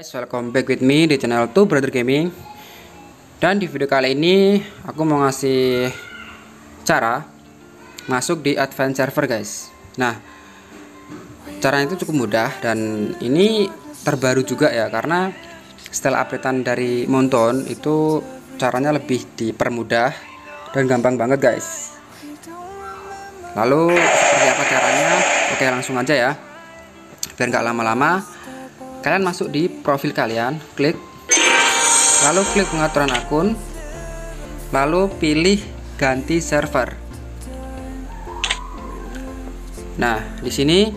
Guys, welcome back with me di channel Two Brother Gaming. Dan di video kali ini aku mau ngasih cara masuk di advance server, guys. Nah, caranya itu cukup mudah dan ini terbaru juga ya, karena setelah updatean dari Moonton itu caranya lebih dipermudah dan gampang banget, guys. Lalu seperti apa caranya? Oke, langsung aja ya, biar nggak lama-lama. Kalian masuk di profil kalian, klik, lalu klik pengaturan akun, lalu pilih ganti server. Nah, di sini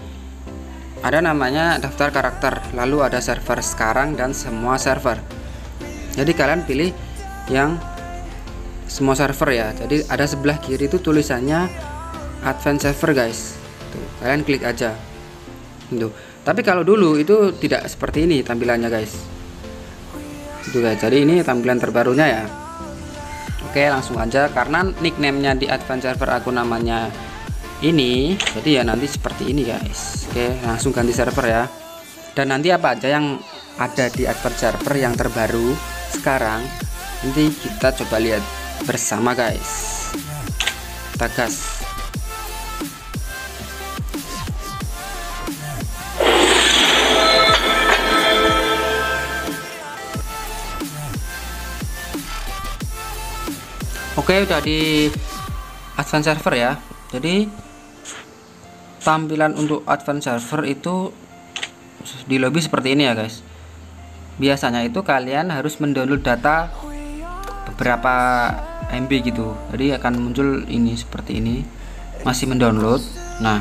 ada namanya daftar karakter, lalu ada server sekarang dan semua server. Jadi kalian pilih yang semua server ya. Jadi ada sebelah kiri itu tulisannya advance server, guys. Tuh, kalian klik aja. Tuh. Tapi kalau dulu itu tidak seperti ini tampilannya, guys. Itu guys, jadi ini tampilan terbarunya ya. Oke, langsung aja, karena nickname-nya di advance server aku namanya ini, jadi ya nanti seperti ini, guys. Oke, langsung ganti server ya. Dan nanti apa aja yang ada di advance server yang terbaru sekarang, nanti kita coba lihat bersama, guys. Kita gas. Oke, udah di advance server ya. Jadi tampilan untuk advance server itu di lobby seperti ini ya, guys. Biasanya itu kalian harus mendownload data beberapa MB gitu. Jadi akan muncul ini seperti ini. Masih mendownload. Nah,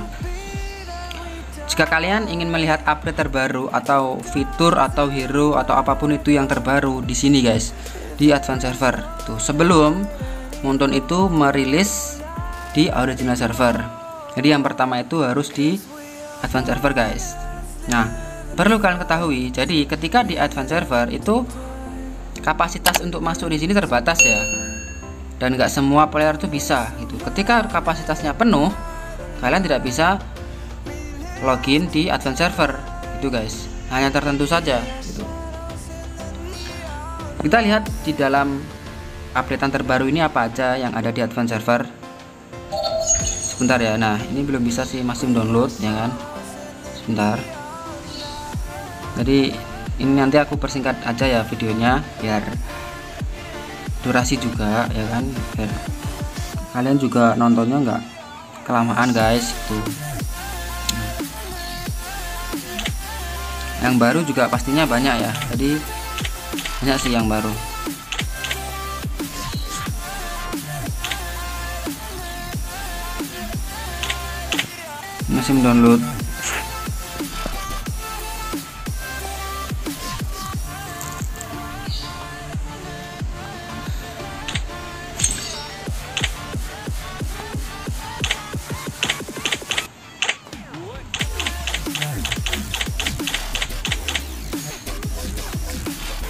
jika kalian ingin melihat update terbaru atau fitur atau hero atau apapun itu yang terbaru di sini, guys, di advance server. Tuh, sebelum Moonton itu merilis di original server. Jadi yang pertama itu harus di advance server, guys. Nah, perlu kalian ketahui, jadi ketika di advance server itu kapasitas untuk masuk di sini terbatas ya. Dan nggak semua player tuh bisa gitu. Ketika kapasitasnya penuh, kalian tidak bisa login di advance server itu, guys. Hanya tertentu saja gitu. Kita lihat di dalam updatean terbaru ini apa aja yang ada di advance server. Sebentar ya. Nah, ini belum bisa sih, masih download ya kan. Sebentar. Jadi ini nanti aku persingkat aja ya videonya biar durasi juga ya kan. Biar kalian juga nontonnya nggak kelamaan, guys. Itu. Yang baru juga pastinya banyak ya. Jadi banyak sih yang baru. Masih download. Oh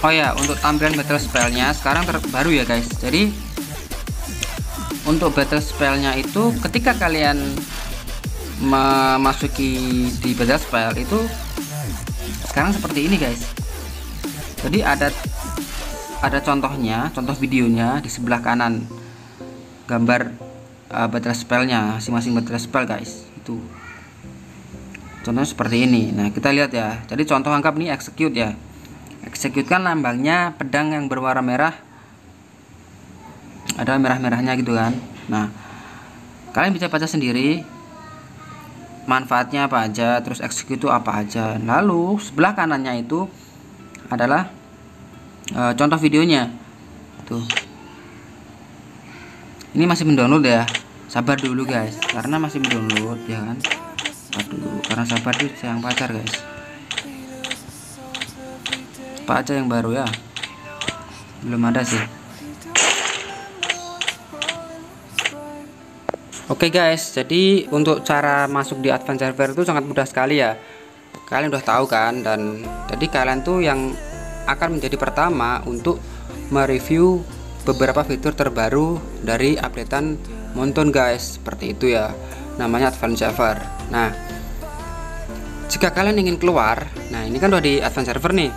ya, untuk tampilan battle spell-nya sekarang terbaru ya, guys. Jadi untuk battle spell-nya itu ketika kalian memasuki di battle spell itu sekarang seperti ini, guys. Jadi ada contohnya, contoh videonya di sebelah kanan, gambar battle spell-nya masing-masing battle spell, guys. Itu contohnya seperti ini. Nah, kita lihat ya. Jadi contoh anggap nih execute ya, eksekusikan lambangnya pedang yang berwarna merah, ada merah-merahnya gitu kan. Nah, kalian bisa baca sendiri manfaatnya apa aja, terus execute itu apa aja. Lalu sebelah kanannya itu adalah contoh videonya. Tuh, ini masih mendownload ya, sabar dulu, guys, karena masih mendownload ya kan. Sabar dulu, karena sabar itu sayang pacar, guys. Apa aja yang baru ya, belum ada sih. Oke, guys, jadi untuk cara masuk di advance server itu sangat mudah sekali ya. Kalian udah tahu kan, dan jadi kalian tuh yang akan menjadi pertama untuk mereview beberapa fitur terbaru dari updatean Moonton, guys. Seperti itu ya, namanya advance server. Nah, jika kalian ingin keluar, nah ini kan udah di advance server nih.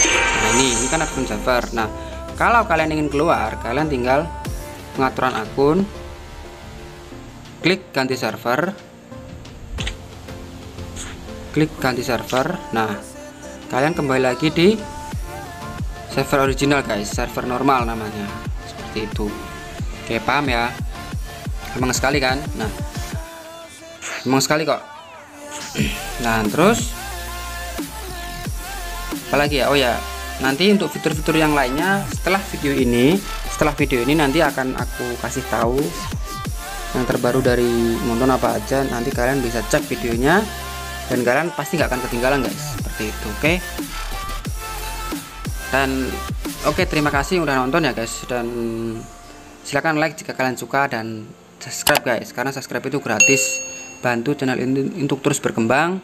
Nah ini kan akun server. Nah kalau kalian ingin keluar, kalian tinggal pengaturan akun, klik ganti server, klik ganti server. Nah kalian kembali lagi di server original guys, server normal namanya, seperti itu. Oke, paham ya? Emang sekali kan? Nah emang sekali kok. Nah terus apalagi ya, oh ya, nanti untuk fitur-fitur yang lainnya setelah video ini nanti akan aku kasih tahu yang terbaru dari Moonton apa aja. Nanti kalian bisa cek videonya dan kalian pasti nggak akan ketinggalan guys, seperti itu. Oke, dan oke, terima kasih udah nonton ya guys, dan silahkan like jika kalian suka dan subscribe guys, karena subscribe itu gratis, bantu channel ini untuk terus berkembang.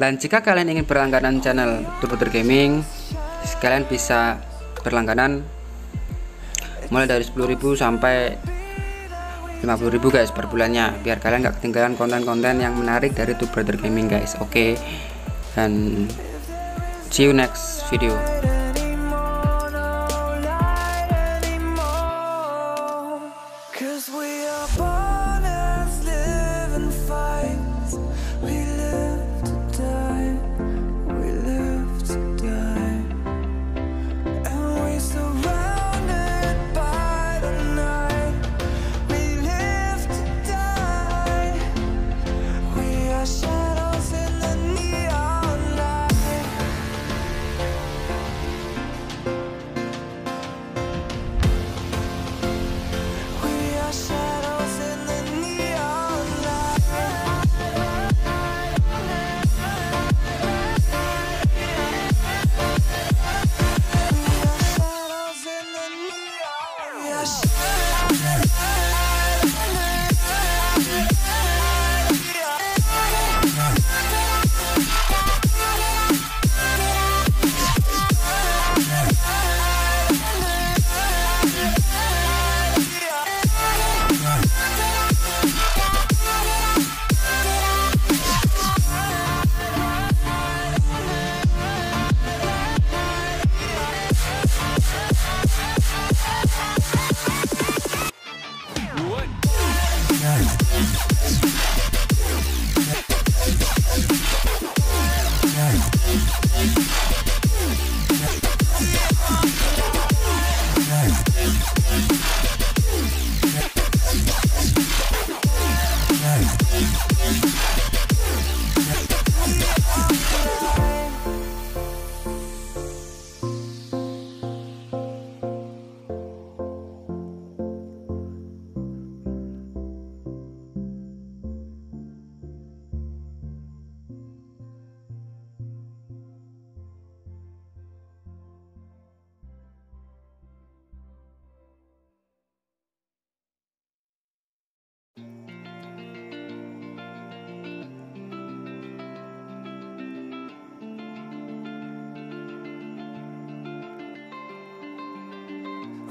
Dan jika kalian ingin berlangganan channel Two Brother Gaming, kalian bisa berlangganan mulai dari 10.000 sampai 50.000 guys per bulannya, biar kalian gak ketinggalan konten-konten yang menarik dari Two Brother Gaming guys. Oke, dan see you next video.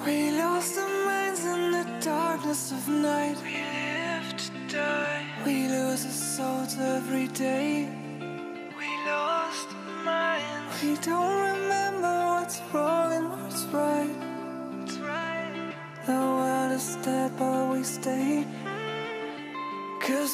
We lost our minds in the darkness of night. We live to die. We lose our souls every day. We lost our minds. We don't remember what's wrong and what's right. That's right. The world is dead, but we stay. 'Cause